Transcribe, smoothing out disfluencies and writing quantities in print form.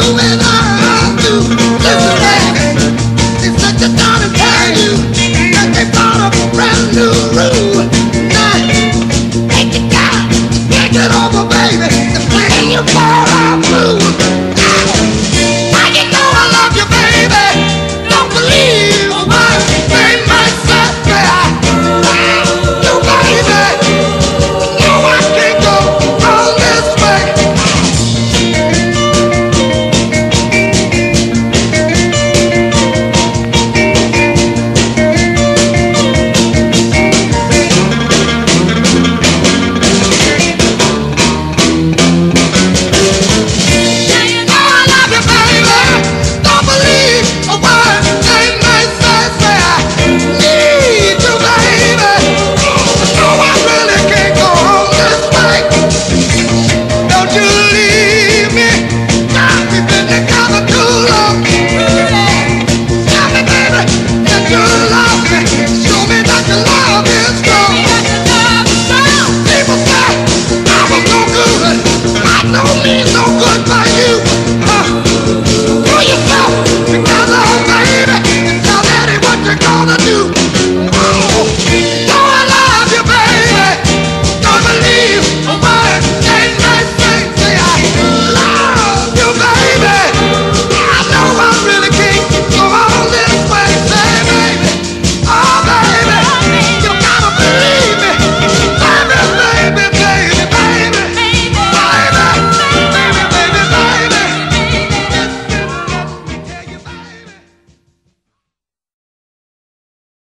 doing all I do, losing it. Seems like they don't employ you, like they bought up a brand new room. Now, take it down, take it over, baby, and play your ball out blue.